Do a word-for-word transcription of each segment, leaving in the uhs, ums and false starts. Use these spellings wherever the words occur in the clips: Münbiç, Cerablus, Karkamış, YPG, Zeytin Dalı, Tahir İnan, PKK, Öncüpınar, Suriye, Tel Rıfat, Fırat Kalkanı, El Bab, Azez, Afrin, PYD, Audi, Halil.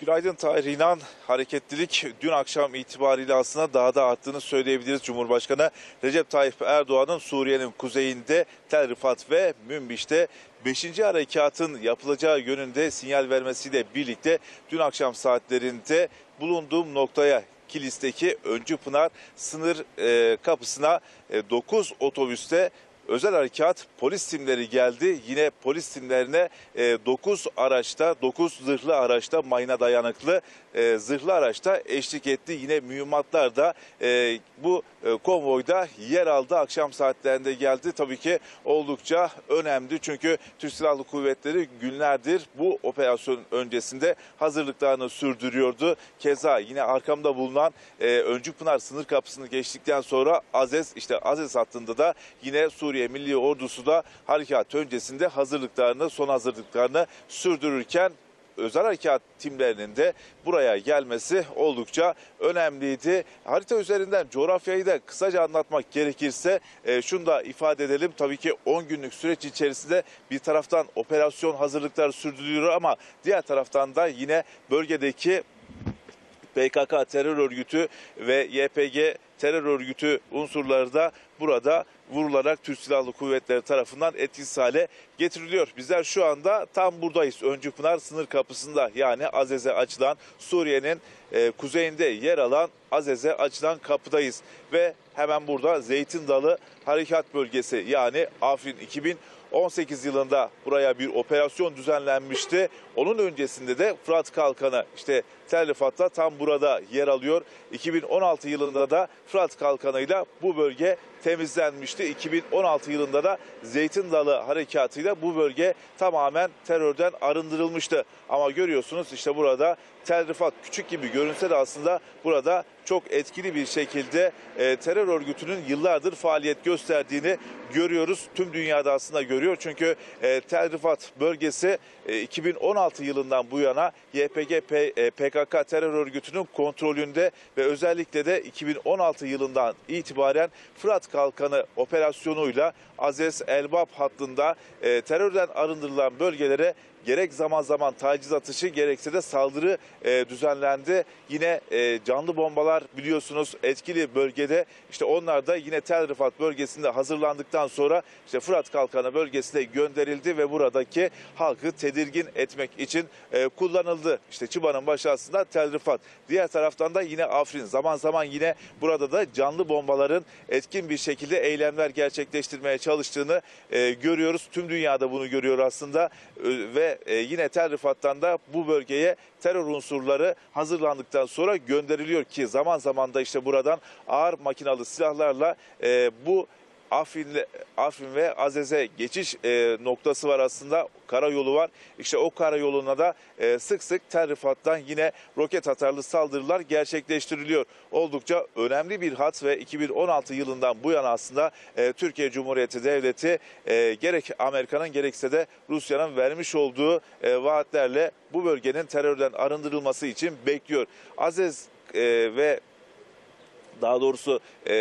Günaydın Tahir İnan. Hareketlilik dün akşam itibariyle aslında daha da arttığını söyleyebiliriz. Cumhurbaşkanı Recep Tayyip Erdoğan'ın Suriye'nin kuzeyinde Tel Rıfat ve Münbiş'te beşinci harekatın yapılacağı yönünde sinyal vermesiyle birlikte dün akşam saatlerinde bulunduğum noktaya, Kilis'teki Öncü Pınar sınır e, kapısına e, dokuz otobüste özel harekat polis timleri geldi. Yine polis timlerine dokuz araçta, dokuz zırhlı araçta, mayına dayanıklı e, zırhlı araçta eşlik etti. Yine mühimmatlar da e, bu e, konvoyda yer aldı. Akşam saatlerinde geldi. Tabii ki oldukça önemli. Çünkü Türk Silahlı Kuvvetleri günlerdir bu operasyon öncesinde hazırlıklarını sürdürüyordu. Keza yine arkamda bulunan e, Öncü Pınar sınır kapısını geçtikten sonra Azez, işte Azez hattında da yine Suriye Milli Ordusu da harekat öncesinde hazırlıklarını, son hazırlıklarını sürdürürken özel harekat timlerinin de buraya gelmesi oldukça önemliydi. Harita üzerinden coğrafyayı da kısaca anlatmak gerekirse e, şunu da ifade edelim. Tabii ki on günlük süreç içerisinde bir taraftan operasyon hazırlıkları sürdürülüyor ama diğer taraftan da yine bölgedeki P K K terör örgütü ve Y P G terör örgütü unsurları da burada vurularak Türk Silahlı Kuvvetleri tarafından etkisiz hale getiriliyor. Bizler şu anda tam buradayız. Öncü Pınar sınır kapısında, yani Azez'e açılan, Suriye'nin e, kuzeyinde yer alan Azez'e açılan kapıdayız. Ve hemen burada Zeytin Dalı harekat bölgesi, yani Afrin iki bin on sekiz yılında buraya bir operasyon düzenlenmişti. Onun öncesinde de Fırat Kalkanı, işte Tel Rıfat'ta tam burada yer alıyor. iki bin on altı yılında da Fırat Kalkanı'yla bu bölge temizlenmişti. iki bin on altı yılında da Zeytin Dalı harekatıyla bu bölge tamamen terörden arındırılmıştı. Ama görüyorsunuz işte burada Tel Rıfat küçük gibi görünse de aslında burada çok etkili bir şekilde e, terör örgütünün yıllardır faaliyet gösterdiğini görüyoruz. Tüm dünyada aslında görüyor. Çünkü e, Tel Rıfat bölgesi e, iki bin on altı yılından bu yana Y P G, P K K terör örgütünün kontrolünde ve özellikle de iki bin on altı yılından itibaren Fırat Kalkanı operasyonuyla Azez El Bab hattında e, terörden arındırılan bölgelere gerek zaman zaman taciz atışı, gerekse de saldırı e, düzenlendi. Yine e, canlı bombalar biliyorsunuz etkili bölgede. İşte onlar da yine Tel Rıfat bölgesinde hazırlandıktan sonra işte Fırat Kalkanı bölgesine gönderildi ve buradaki halkı tedirgin etmek için e, kullanıldı. İşte Çıba'nın başarısında Tel Rıfat. Diğer taraftan da yine Afrin. Zaman zaman yine burada da canlı bombaların etkin bir şekilde eylemler gerçekleştirmeye çalıştığını e, görüyoruz. Tüm dünyada bunu görüyor aslında e, ve yine Tel Rıfat'tan da bu bölgeye terör unsurları hazırlandıktan sonra gönderiliyor ki zaman zaman da işte buradan ağır makinalı silahlarla bu Afrin, Afrin ve Azez'e geçiş e, noktası var aslında. Karayolu var. İşte o karayoluna da e, sık sık Tel Rıfat'tan yine roket atarlı saldırılar gerçekleştiriliyor. Oldukça önemli bir hat ve iki bin on altı yılından bu yana aslında e, Türkiye Cumhuriyeti Devleti e, gerek Amerika'nın gerekse de Rusya'nın vermiş olduğu e, vaatlerle bu bölgenin terörden arındırılması için bekliyor. Azez e, ve Daha doğrusu e,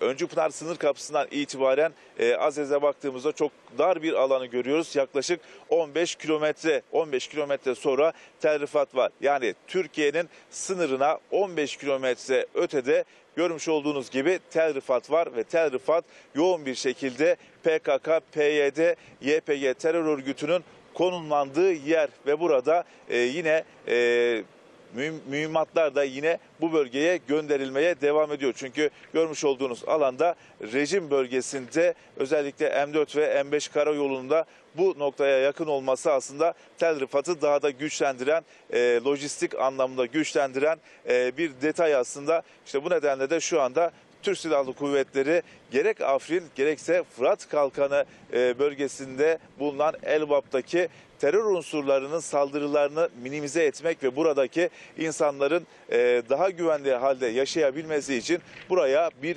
Öncü Pınar sınır kapısından itibaren e, Azez'e baktığımızda çok dar bir alanı görüyoruz. Yaklaşık on beş kilometre on beş kilometre sonra Tel Rıfat var. Yani Türkiye'nin sınırına on beş kilometre ötede görmüş olduğunuz gibi Tel Rıfat var ve Tel Rıfat yoğun bir şekilde P K K, P Y D, Y P G terör örgütünün konumlandığı yer ve burada e, yine E, mühimmatlar da yine bu bölgeye gönderilmeye devam ediyor. Çünkü görmüş olduğunuz alanda rejim bölgesinde özellikle M dört ve M beş karayolunda bu noktaya yakın olması aslında Tel Rıfat'ı daha da güçlendiren, e, lojistik anlamda güçlendiren e, bir detay aslında. İşte bu nedenle de şu anda Türk Silahlı Kuvvetleri gerek Afrin gerekse Fırat Kalkanı bölgesinde bulunan El Bab'daki terör unsurlarının saldırılarını minimize etmek ve buradaki insanların daha güvenli halde yaşayabilmesi için buraya bir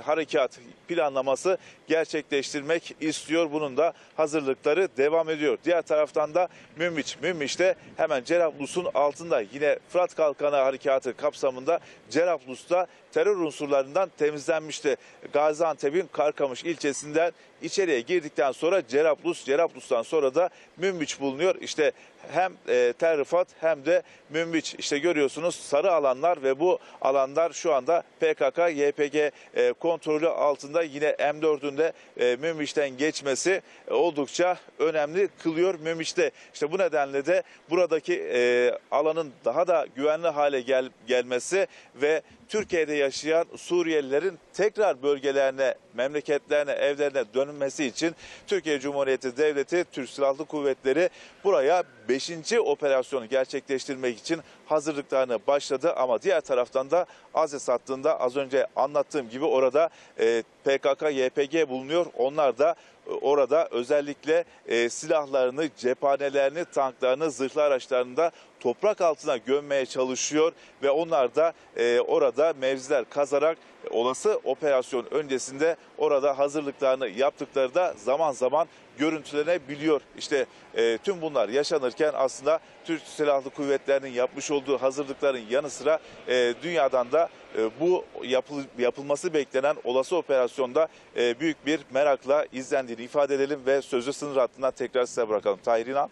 harekat planlaması gerçekleştirmek istiyor. Bunun da hazırlıkları devam ediyor. Diğer taraftan da Münbiç. Münbiç'te hemen Cerablus'un altında yine Fırat Kalkanı harekatı kapsamında Cerablus'ta terör unsurlarından temizlenmişti. Gaziantep'in Karkamış ilçesinden içeriye girdikten sonra Cerablus, Cerablus'tan sonra da Münbiç bulunuyor. İşte hem e, Tel Rıfat hem de Münbiç. İşte görüyorsunuz sarı alanlar ve bu alanlar şu anda P K K Y P G e, kontrolü altında. Yine M dördün de e, Münbiç'ten geçmesi e, oldukça önemli kılıyor Münbiç'te. İşte bu nedenle de buradaki e, alanın daha da güvenli hale gel gelmesi ve Türkiye'de yaşayan Suriyelilerin tekrar bölgelerine, memleketlerine, evlerine dönmesi için Türkiye Cumhuriyeti Devleti, Türk Silahlı Kuvvetleri buraya beşinci operasyonu gerçekleştirmek için hazırlıklarını başladı. Ama diğer taraftan da Azez hattında az önce anlattığım gibi orada P K K Y P G bulunuyor. Onlar da orada özellikle silahlarını, cephanelerini, tanklarını, zırhlı araçlarını da toprak altına gömmeye çalışıyor ve onlar da e, orada mevziler kazarak e, olası operasyon öncesinde orada hazırlıklarını yaptıkları da zaman zaman görüntülenebiliyor. İşte e, tüm bunlar yaşanırken aslında Türk Silahlı Kuvvetleri'nin yapmış olduğu hazırlıkların yanı sıra e, dünyadan da e, bu yapıl yapılması beklenen olası operasyonda e, büyük bir merakla izlendiğini ifade edelim ve sözü sınır hattından tekrar size bırakalım. Tahir İnan.